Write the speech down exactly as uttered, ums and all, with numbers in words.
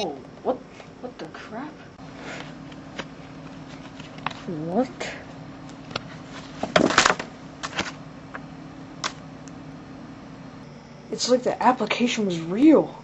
Oh, what? What the crap? What? It's like the application was real.